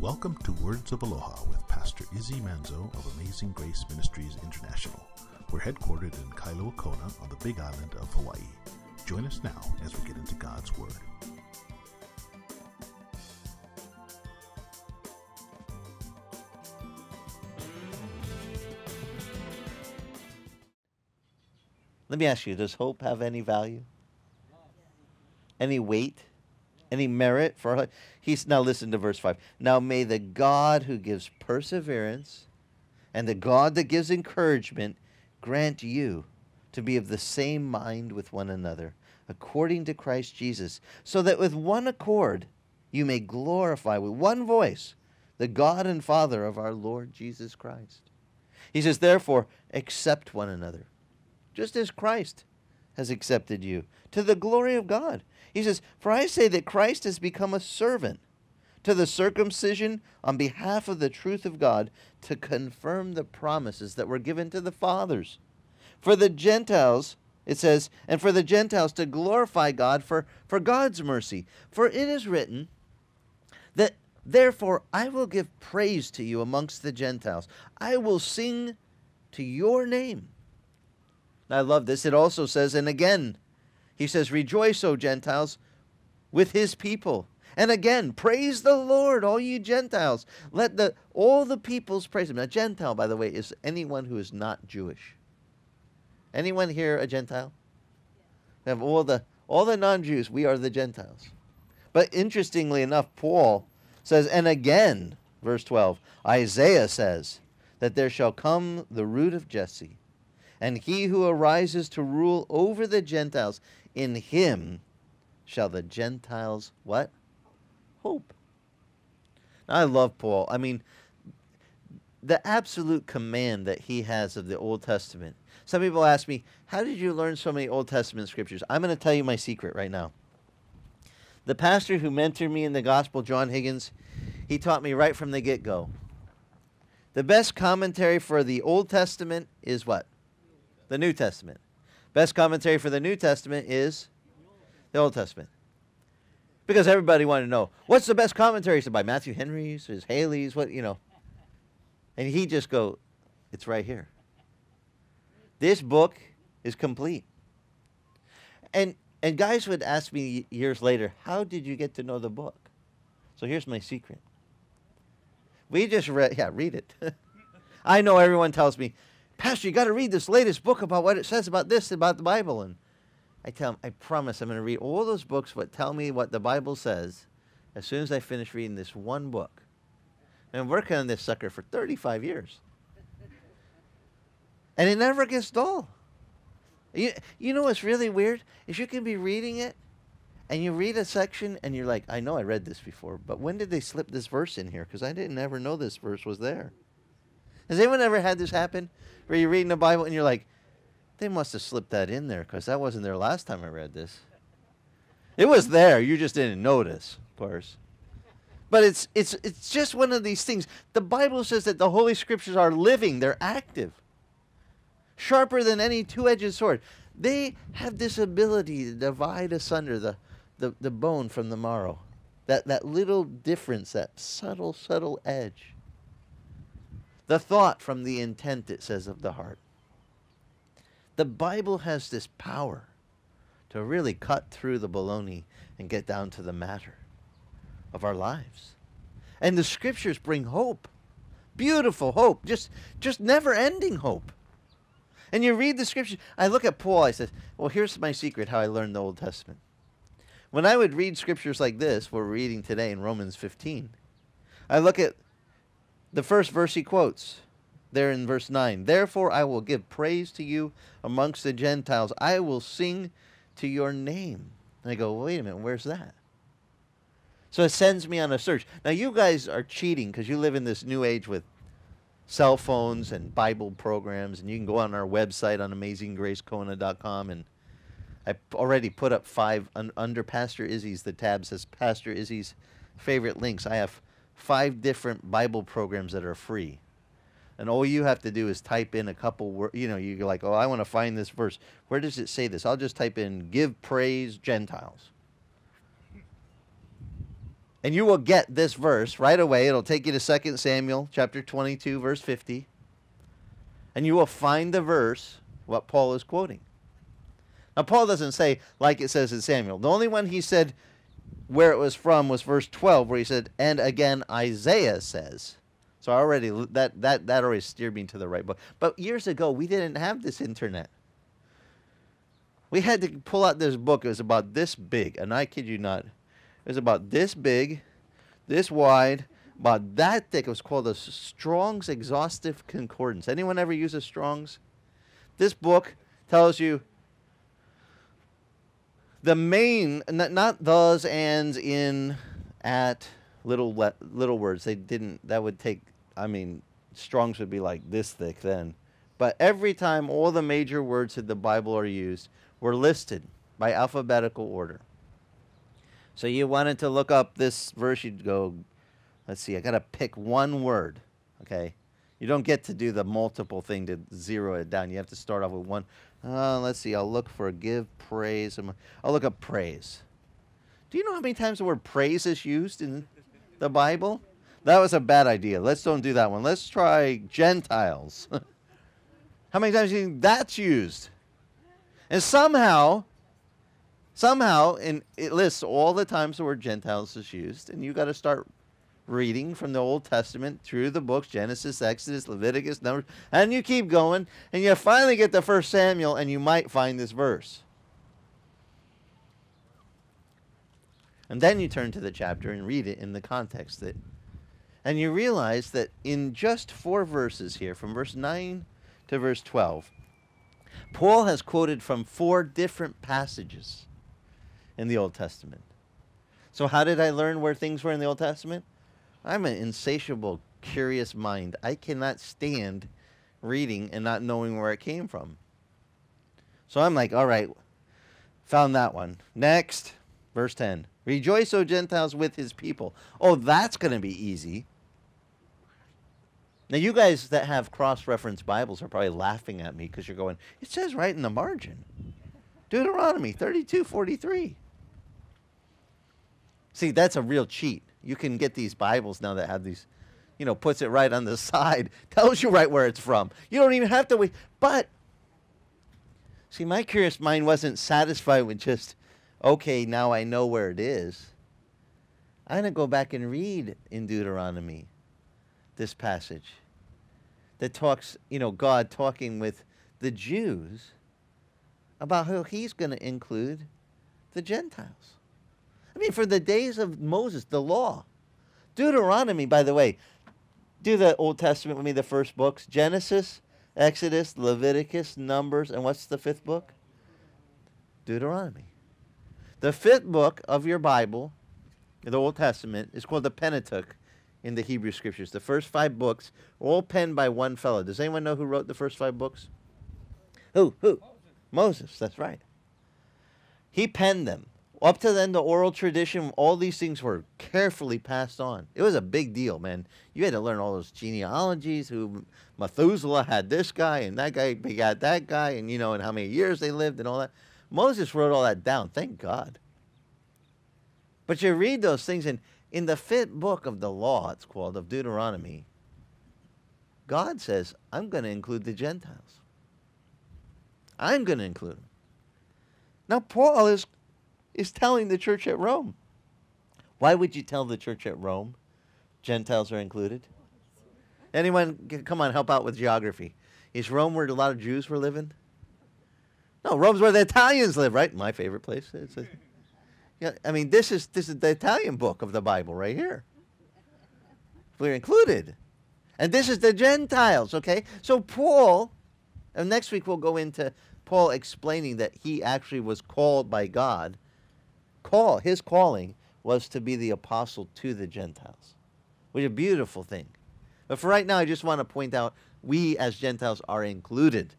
Welcome to Words of Aloha with Pastor Izzy Manzo of Amazing Grace Ministries International. We're headquartered in Kailua Kona on the Big Island of Hawaii. Join us now as we get into God's Word. Let me ask you, does hope have any value? Any weight? Any merit for her? Now listen to verse 5. Now may the God who gives perseverance and the God that gives encouragement grant you to be of the same mind with one another, according to Christ Jesus, so that with one accord you may glorify with one voice the God and Father of our Lord Jesus Christ. He says, therefore, accept one another, just as Christ has accepted you, to the glory of God. He says, for I say that Christ has become a servant to the circumcision on behalf of the truth of God, to confirm the promises that were given to the fathers. For the Gentiles, it says, and for the Gentiles to glorify God for God's mercy. For it is written that, therefore, I will give praise to you amongst the Gentiles. I will sing to your name. And I love this. It also says, and again, he says, rejoice, O Gentiles, with his people. And again, praise the Lord, all you Gentiles. Let all the peoples praise him. Now, Gentile, by the way, is anyone who is not Jewish. Anyone here a Gentile? We have all the non-Jews, we are the Gentiles. But interestingly enough, Paul says, and again, verse 12, Isaiah says that there shall come the root of Jesse, and he who arises to rule over the Gentiles. In him shall the Gentiles, what? Hope. Now, I love Paul. I mean, the absolute command that he has of the Old Testament. Some people ask me, how did you learn so many Old Testament scriptures? I'm going to tell you my secret right now. The pastor who mentored me in the gospel, John Higgins, he taught me right from the get-go. The best commentary for the Old Testament is what? The New Testament. Best commentary for the New Testament is the Old Testament. Because everybody wanted to know, what's the best commentary? So by Matthew Henry's, is Haley's, what, you know. And he just go, it's right here. This book is complete. And guys would ask me years later, how did you get to know the book? So here's my secret. We just read it. I know everyone tells me, Pastor, you got to read this latest book about what it says about this, about the Bible. And I tell him, I promise I'm going to read all those books that tell me what the Bible says as soon as I finish reading this one book. And I'm working on this sucker for 35 years. And it never gets dull. You know what's really weird? Is you can be reading it, and you read a section, and you're like, I know I read this before, but when did they slip this verse in here? Because I didn't ever know this verse was there. Has anyone ever had this happen, where you're reading the Bible and you're like, they must have slipped that in there because that wasn't there last time I read this. It was there. You just didn't notice, of course. But it's just one of these things. The Bible says that the Holy Scriptures are living. They're active. Sharper than any two-edged sword. They have this ability to divide asunder the bone from the marrow. That little difference, that subtle edge. The thought from the intent, it says, of the heart. The Bible has this power to really cut through the baloney and get down to the matter of our lives. And the scriptures bring hope, beautiful hope, just never-ending hope. And you read the scriptures. I look at Paul, I said, well, here's my secret how I learned the Old Testament. When I would read scriptures like this, we're reading today in Romans 15, I look at the first verse he quotes there in verse 9. Therefore, I will give praise to you amongst the Gentiles. I will sing to your name. And I go, wait a minute, where's that? So it sends me on a search. Now, you guys are cheating because you live in this new age with cell phones and Bible programs. And you can go on our website on AmazingGraceKona.com. And I already put up 5 under Pastor Izzy's. The tab says Pastor Izzy's favorite links. I have 5 different Bible programs that are free. And all you have to do is type in a couple words. You know, you're like, oh, I want to find this verse. Where does it say this? I'll just type in, give praise Gentiles. And you will get this verse right away. It'll take you to 2 Samuel chapter 22, verse 50. And you will find the verse, what Paul is quoting. Now, Paul doesn't say, like it says in Samuel. The only one he said where it was from was verse 12, where he said, and again Isaiah says. So already, that already steered me to the right book. But years ago, we didn't have this internet. We had to pull out this book. It was about this big, and I kid you not. It was about this big, this wide, about that thick. It was called a Strong's Exhaustive Concordance. Anyone ever use a Strong's? This book tells you the main, not those, ands, in, at, little words. They didn't, that would take, I mean, Strong's would be like this thick then. But every time all the major words in the Bible are used were listed by alphabetical order. So you wanted to look up this verse, you'd go, let's see, I got to pick one word, okay? You don't get to do the multiple thing to zero it down. You have to start off with one. Let's see, I'll look for give praise. I'll look up praise. Do you know how many times the word praise is used in the Bible? That was a bad idea. Let's don't do that one. Let's try Gentiles. How many times do you think that's used? And somehow, and it lists all the times the word Gentiles is used, and you got to start reading from the Old Testament through the books, Genesis, Exodus, Leviticus, Numbers, and you keep going, and you finally get to 1 Samuel, and you might find this verse. And then you turn to the chapter and read it in the context. And you realize that in just 4 verses here, from verse 9 to verse 12, Paul has quoted from 4 different passages in the Old Testament. So how did I learn where things were in the Old Testament? I'm an insatiable, curious mind. I cannot stand reading and not knowing where it came from. So I'm like, all right, found that one. Next, verse 10. Rejoice, O Gentiles, with his people. Oh, that's going to be easy. Now, you guys that have cross-reference Bibles are probably laughing at me because you're going, it says right in the margin. Deuteronomy 32:43. See, that's a real cheat. You can get these Bibles now that have these, you know, puts it right on the side, tells you right where it's from. You don't even have to wait. But, see, my curious mind wasn't satisfied with just, okay, now I know where it is. I'm going to go back and read in Deuteronomy this passage that talks, you know, God talking with the Jews about how he's going to include the Gentiles. I mean, for the days of Moses, the law. Deuteronomy, by the way, do the Old Testament with me, the first books. Genesis, Exodus, Leviticus, Numbers, and what's the 5th book? Deuteronomy. The 5th book of your Bible, the Old Testament, is called the Pentateuch in the Hebrew Scriptures. The first 5 books were all penned by one fellow. Does anyone know who wrote the first 5 books? Who? Moses, that's right. He penned them. Up to then, the oral tradition, all these things were carefully passed on. It was a big deal, man. You had to learn all those genealogies, who Methuselah had this guy, and that guy begat that guy, and you know, and how many years they lived and all that. Moses wrote all that down, thank God. But you read those things, and in the 5th book of the law, it's called, of Deuteronomy, God says, I'm going to include the Gentiles. I'm going to include them. Now, Paul is telling the church at Rome. Why would you tell the church at Rome Gentiles are included? Anyone, come on, help out with geography. Is Rome where a lot of Jews were living? No, Rome's where the Italians live, right? My favorite place. Yeah, I mean, this is the Italian book of the Bible right here. We're included. And this is the Gentiles, okay? So Paul, and next week we'll go into Paul explaining that he actually was called by God. His calling was to be the apostle to the Gentiles, which is a beautiful thing. But for right now, I just want to point out, we as Gentiles are included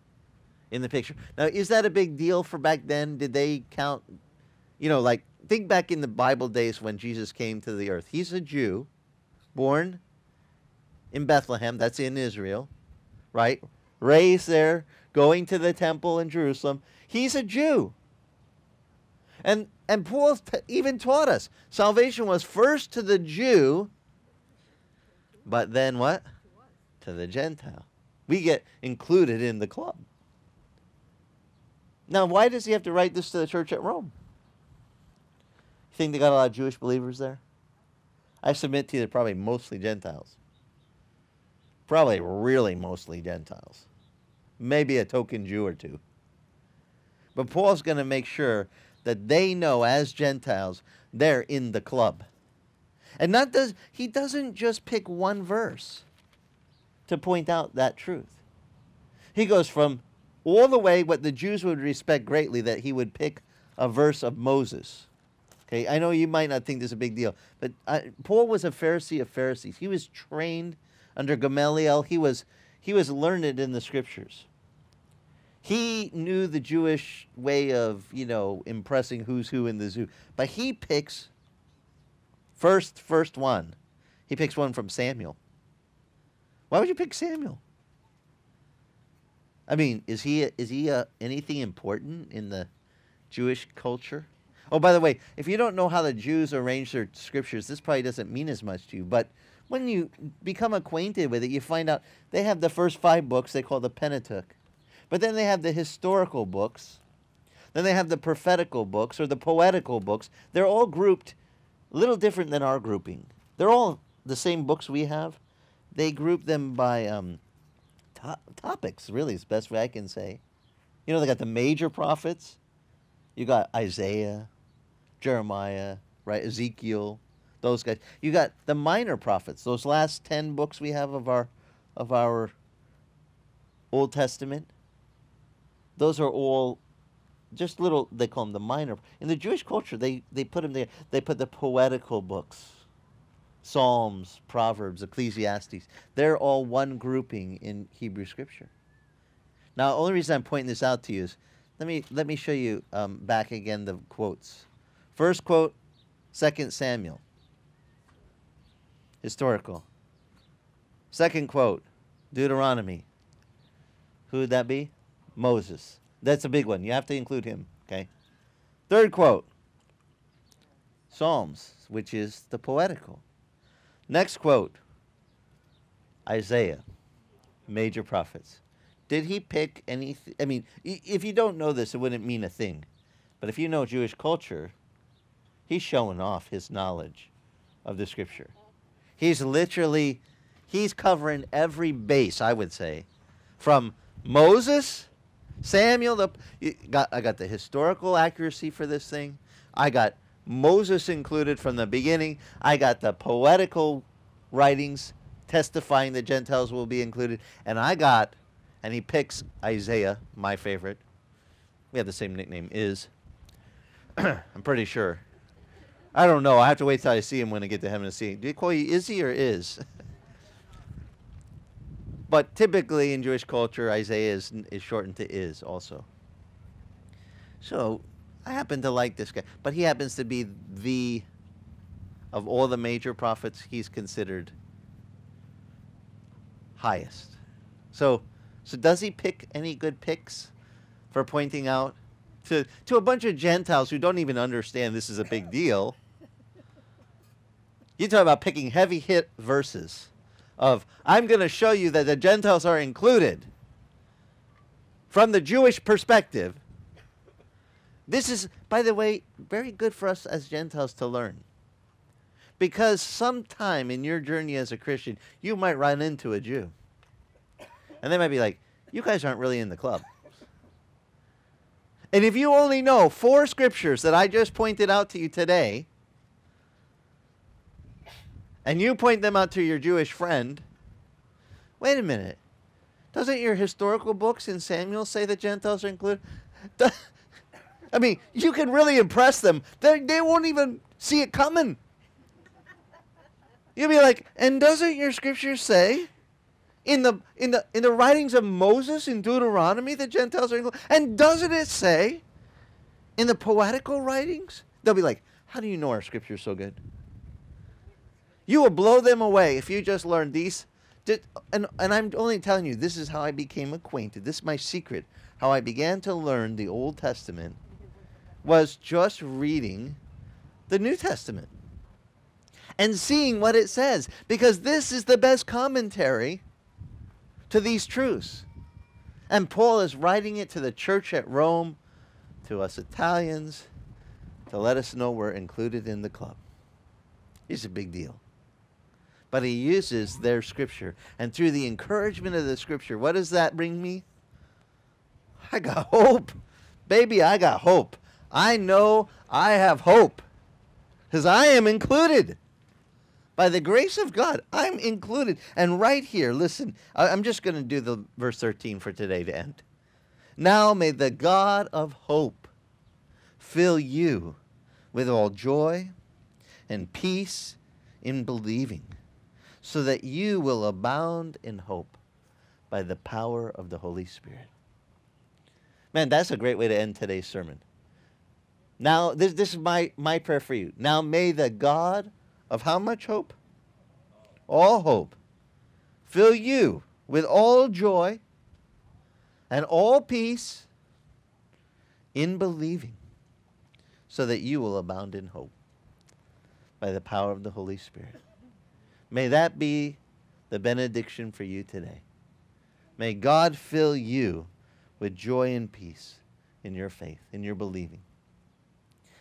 in the picture. Now, is that a big deal for back then? Did they count, you know, like, think back in the Bible days when Jesus came to the earth. He's a Jew, born in Bethlehem, that's in Israel, right? Raised there, going to the temple in Jerusalem. He's a Jew. And And Paul even taught us salvation was first to the Jew, but then what? To the Gentile. We get included in the club. Now, why does he have to write this to the church at Rome? You think they got a lot of Jewish believers there? I submit to you they're probably mostly Gentiles. Probably really mostly Gentiles. Maybe a token Jew or two. But Paul's going to make sure that they know as Gentiles they're in the club. And not does he doesn't just pick one verse to point out that truth. He goes from all the way what the Jews would respect greatly, that he would pick a verse of Moses. Okay, I know you might not think this is a big deal, but Paul was a Pharisee of Pharisees. He was trained under Gamaliel. He was learned in the scriptures. He knew the Jewish way of, you know, impressing who's who in the zoo. But he picks first one. He picks one from Samuel. Why would you pick Samuel? I mean, is he anything important in the Jewish culture? Oh, by the way, if you don't know how the Jews arrange their scriptures, this probably doesn't mean as much to you. But when you become acquainted with it, you find out they have the first 5 books they call the Pentateuch. But then they have the historical books. Then they have the prophetical books or the poetical books. They're all grouped a little different than our grouping. They're all the same books we have. They group them by topics, really, is the best way I can say. You know, they got the major prophets. You got Isaiah, Jeremiah, right, Ezekiel, those guys. You got the minor prophets, those last 10 books we have of our Old Testament. Those are all just little, they call them the minor. In the Jewish culture, they put them there. They put the poetical books, Psalms, Proverbs, Ecclesiastes. They're all one grouping in Hebrew Scripture. Now, the only reason I'm pointing this out to you is, let me show you back again the quotes. First quote, 2 Samuel, historical. Second quote, Deuteronomy. Who would that be? Moses. That's a big one. You have to include him, okay? Third quote, Psalms, which is the poetical. Next quote, Isaiah, major prophets. Did he pick anything? I mean, if you don't know this, it wouldn't mean a thing. But if you know Jewish culture, he's showing off his knowledge of the scripture. He's literally, he's covering every base, I would say, from Moses, Samuel, I got the historical accuracy for this thing. I got Moses included from the beginning. I got the poetical writings testifying that Gentiles will be included. And I got, and he picks Isaiah, my favorite. We have the same nickname, Is. I'm pretty sure. I don't know. I have to wait till I see him when I get to heaven to see him. Do you call you Izzy or Is? But typically in Jewish culture, Isaiah is shortened to Is also. So I happen to like this guy. But he happens to be the, of all the major prophets, he's considered highest. So does he pick any good picks for pointing out to a bunch of Gentiles who don't even understand this is a big deal? You talk about picking heavy hit verses. Of, I'm going to show you that the Gentiles are included. From the Jewish perspective, this is, by the way, very good for us as Gentiles to learn. Because sometime in your journey as a Christian, you might run into a Jew. And they might be like, you guys aren't really in the club. And if you only know 4 scriptures that I just pointed out to you today, and you point them out to your Jewish friend, wait a minute, doesn't your historical books in Samuel say that Gentiles are included? I mean, you can really impress them. They won't even see it coming. You'll be like, and doesn't your scripture say in the writings of Moses in Deuteronomy that Gentiles are included? And doesn't it say in the poetical writings? They'll be like, how do you know our scripture is so good? You will blow them away if you just learn these. And I'm only telling you, this is how I became acquainted. This is my secret, how I began to learn the Old Testament was just reading the New Testament and seeing what it says, because this is the best commentary to these truths. And Paul is writing it to the church at Rome, to us Italians, to let us know we're included in the club. It's a big deal. But he uses their scripture. And through the encouragement of the scripture, what does that bring me? I got hope. Baby, I got hope. I know I have hope because I am included. By the grace of God, I'm included. And right here, listen, I'm just going to do the verse 13 for today to end. Now may the God of hope fill you with all joy and peace in believing, so that you will abound in hope by the power of the Holy Spirit. Man, that's a great way to end today's sermon. Now, this is my prayer for you. Now may the God of how much hope? All hope. Fill you with all joy and all peace in believing, so that you will abound in hope by the power of the Holy Spirit. May that be the benediction for you today. May God fill you with joy and peace in your faith, in your believing,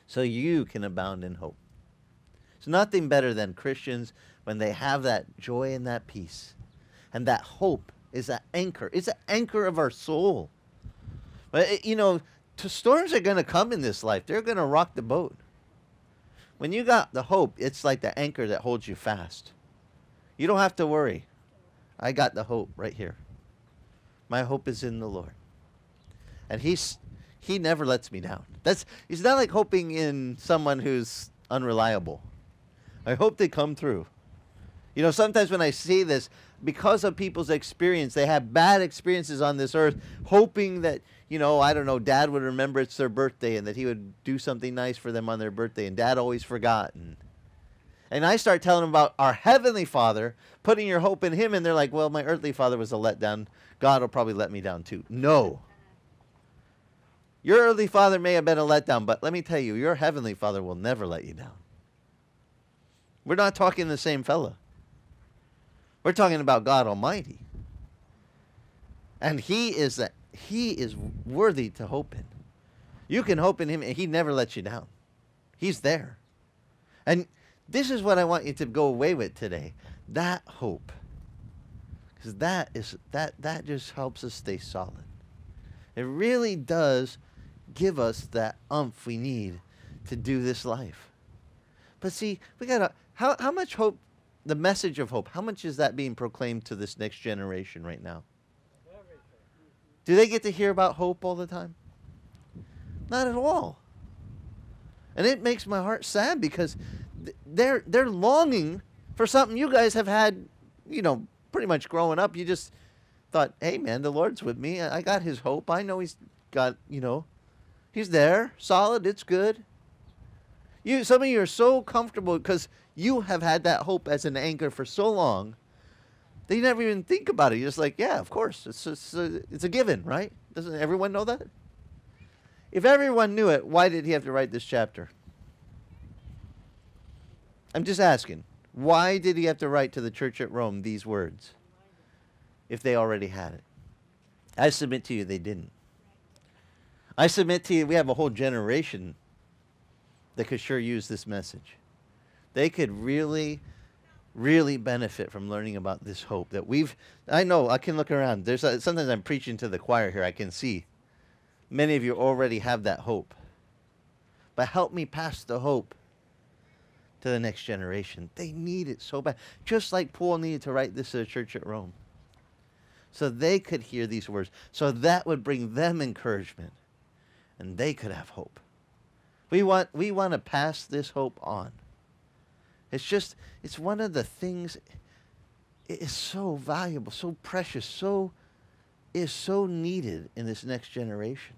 so you can abound in hope. It's nothing better than Christians when they have that joy and that peace. And that hope is an anchor. It's an anchor of our soul. But, you know, storms are going to come in this life. They're going to rock the boat. When you got the hope, it's like the anchor that holds you fast. You don't have to worry. I got the hope right here. My hope is in the Lord. And he never lets me down. It's not like hoping in someone who's unreliable. I hope they come through. You know, sometimes when I see this, because of people's experience, they have bad experiences on this earth, hoping that, you know, I don't know, Dad would remember it's their birthday and that he would do something nice for them on their birthday, and Dad always forgot. And I start telling them about our Heavenly Father, putting your hope in Him, and they're like, well, my earthly father was a letdown. God will probably let me down too. No. Your earthly father may have been a letdown, but let me tell you, your Heavenly Father will never let you down. We're not talking the same fella. We're talking about God Almighty. And He is worthy to hope in. You can hope in Him, and He never lets you down. He's there. And this is what I want you to go away with today. That hope. Because that just helps us stay solid. It really does give us that oomph we need to do this life. But see, we gotta, how much hope, the message of hope, how much is that being proclaimed to this next generation right now? Do they get to hear about hope all the time? Not at all. And it makes my heart sad, because they're longing for something you guys have had, you know, pretty much growing up. You just thought, hey man, the Lord's with me. I got His hope. I know He's got, you know, He's there, solid, it's good. You, some of you are so comfortable because you have had that hope as an anchor for so long that you never even think about it. You're just like, yeah, of course. It's a given, right? Doesn't everyone know that? If everyone knew it, why did he have to write this chapter? I'm just asking. Why did he have to write to the church at Rome these words if they already had it? I submit to you they didn't. I submit to you we have a whole generation that could sure use this message. They could really, really benefit from learning about this hope that we've, I know, I can look around. Sometimes I'm preaching to the choir here. I can see many of you already have that hope. But help me pass the hope to the next generation. They need it so bad. Just like Paul needed to write this to the church at Rome. So they could hear these words. So that would bring them encouragement. And they could have hope. We want to pass this hope on. It's just, it's one of the things, it is so valuable, so precious, so needed in this next generation.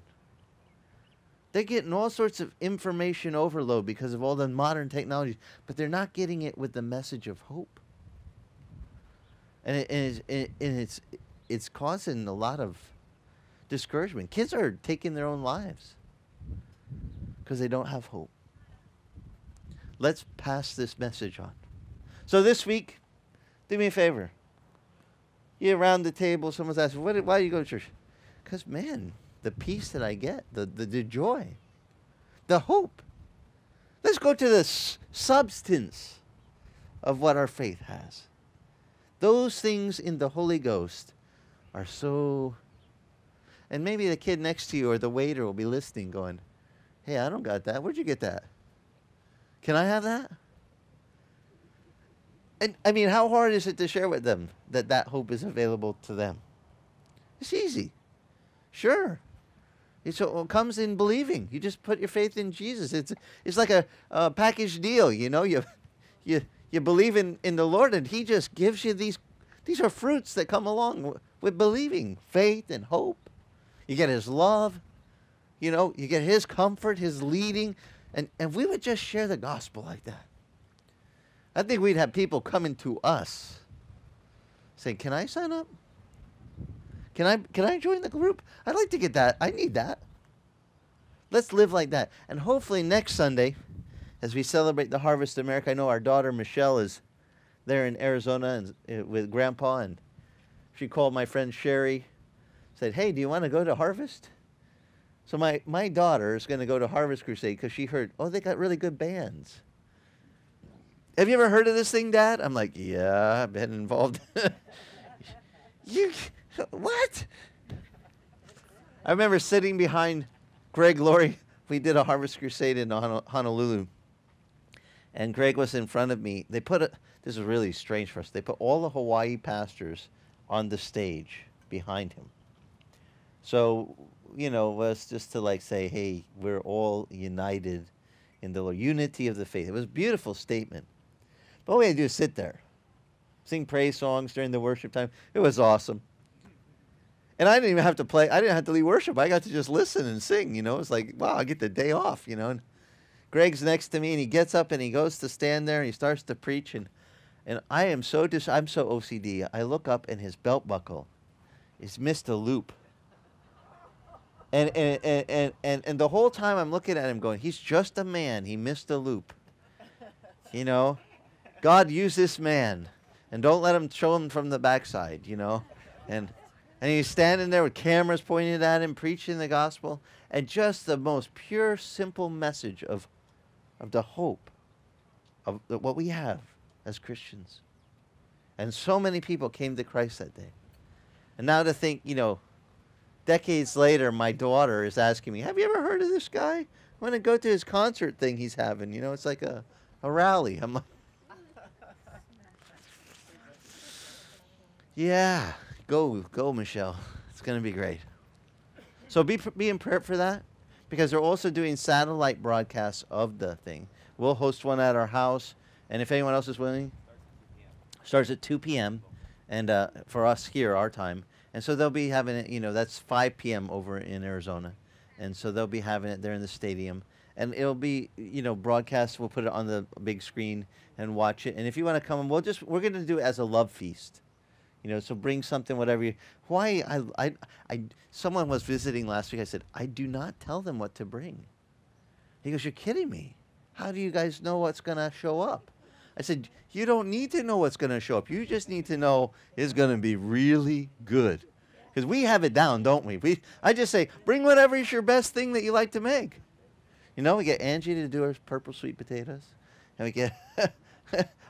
They're getting all sorts of information overload because of all the modern technologies, but they're not getting it with the message of hope. And it's causing a lot of discouragement. Kids are taking their own lives. because they don't have hope. Let's pass this message on. So this week, do me a favor. You're around the table, someone's asking, why do you go to church? Because, man, the peace that I get, the joy, the hope. Let's go to the substance of what our faith has. Those things in the Holy Ghost are so... And maybe the kid next to you or the waiter will be listening going, hey, I don't got that. Where'd you get that? Can I have that? And I mean, how hard is it to share with them that that hope is available to them? It's easy. Sure. It comes in believing. You just put your faith in Jesus. It's like a package deal, you know. You believe in the Lord, and he just gives you these. These are fruits that come along with believing. Faith and hope. You get his love. You know, you get his comfort, his leading. And we would just share the gospel like that. I think we'd have people coming to us saying, can I sign up? Can I join the group? I'd like to get that. I need that. Let's live like that. And hopefully next Sunday, as we celebrate the Harvest America, I know our daughter Michelle is there in Arizona and with Grandpa, and she called my friend Sherry, said, hey, do you want to go to Harvest? So my daughter is going to go to Harvest Crusade because she heard, oh, they got really good bands. Have you ever heard of this thing, Dad? I'm like, yeah, I've been involved. What? I remember sitting behind Greg Laurie. We did a Harvest Crusade in Honolulu. And Greg was in front of me. They put, this is really strange for us, they put all the Hawaii pastors on the stage behind him. So, you know, was just to like say, hey, we're all united in the Lord. Unity of the faith. It was a beautiful statement. But all we had to do is sit there, sing praise songs during the worship time. It was awesome. And I didn't even have to play. I didn't have to lead worship. I got to just listen and sing, you know. It's like, wow, I get the day off, you know. And Greg's next to me, and he gets up, and he goes to stand there, and he starts to preach. And I am so, I'm so OCD. I look up, and his belt buckle is missed a loop. And the whole time I'm looking at him going, he's just a man. He missed a loop. You know, God used this man. And don't let him show him from the backside, you know. And he's standing there with cameras pointed at him, preaching the gospel. And just the most pure, simple message of the hope of what we have as Christians. And so many people came to Christ that day. And now to think, you know, decades later, my daughter is asking me, have you ever heard of this guy? I want to go to his concert thing he's having. You know, it's like a rally. I'm like, yeah, go, Michelle. It's going to be great. So be in prayer for that, because they're also doing satellite broadcasts of the thing. We'll host one at our house, and if anyone else is willing, starts at 2 p.m. and for us here, our time. And so they'll be having it, you know, that's 5 p.m. over in Arizona. And so they'll be having it there in the stadium. And it'll be, you know, broadcast. We'll put it on the big screen and watch it. And if you want to come, we're going to do it as a love feast. You know, so bring something, whatever you, Hawaii, someone was visiting last week. I said, I do not tell them what to bring. He goes, you're kidding me. How do you guys know what's going to show up? I said, you don't need to know what's going to show up. You just need to know it's going to be really good. Because we have it down, don't we? I just say, bring whatever is your best thing that you like to make. You know, we get Angie to do her purple sweet potatoes. And we get,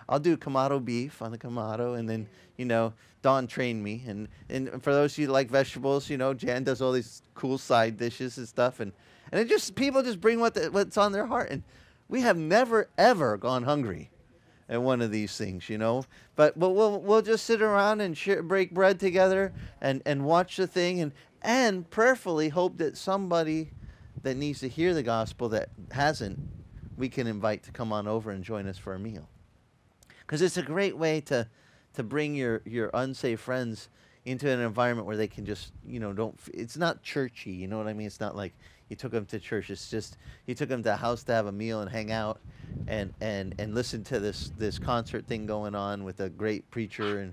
I'll do kamado beef on the kamado. And then, you know, Dawn trained me. And for those of you who like vegetables, you know, Jan does all these cool side dishes and stuff. And it just, people just bring what's on their heart. And we have never, ever gone hungry at one of these things, you know. But we'll just sit around and break bread together and watch the thing and prayerfully hope that somebody that needs to hear the gospel that hasn't, we can invite to come on over and join us for a meal. Because it's a great way to bring your unsaved friends into an environment where they can just, you know, don't, it's not churchy, you know what I mean? It's not like you took them to church. It's just you took them to a house to have a meal and hang out and listen to this concert thing going on with a great preacher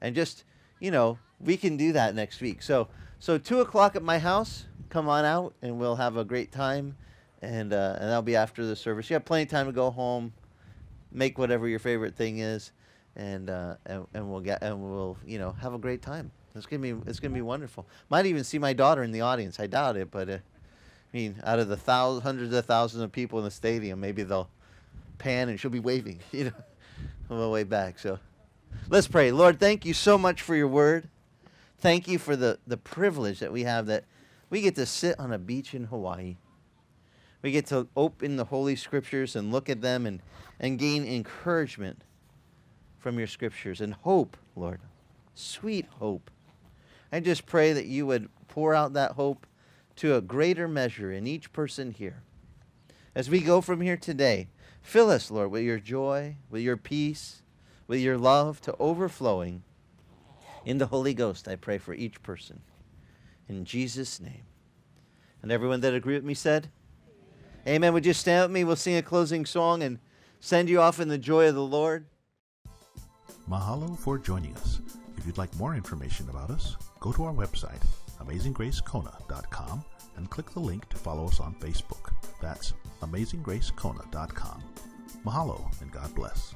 and just, you know, we can do that next week. So 2 o'clock at my house, come on out and we'll have a great time And that'll be after the service. You have plenty of time to go home, make whatever your favorite thing is, and we'll you know, have a great time. It's gonna be wonderful. Might even see my daughter in the audience. I doubt it, but I mean, out of the hundreds of thousands of people in the stadium, maybe they'll pan and she'll be waving, you know, on the way back. So let's pray. Lord, thank you so much for your word. Thank you for the privilege that we have that we get to sit on a beach in Hawaii. We get to open the Holy Scriptures and look at them and gain encouragement from your Scriptures and hope, Lord, sweet hope. I just pray that you would pour out that hope to a greater measure in each person here. As we go from here today, fill us, Lord, with your joy, with your peace, with your love to overflowing in the Holy Ghost. I pray for each person in Jesus' name. And everyone that agreed with me said, Amen. Would you stand with me? We'll sing a closing song and send you off in the joy of the Lord. Mahalo for joining us. If you'd like more information about us, go to our website, AmazingGraceKona.com, and click the link to follow us on Facebook. That's AmazingGraceKona.com. Mahalo and God bless.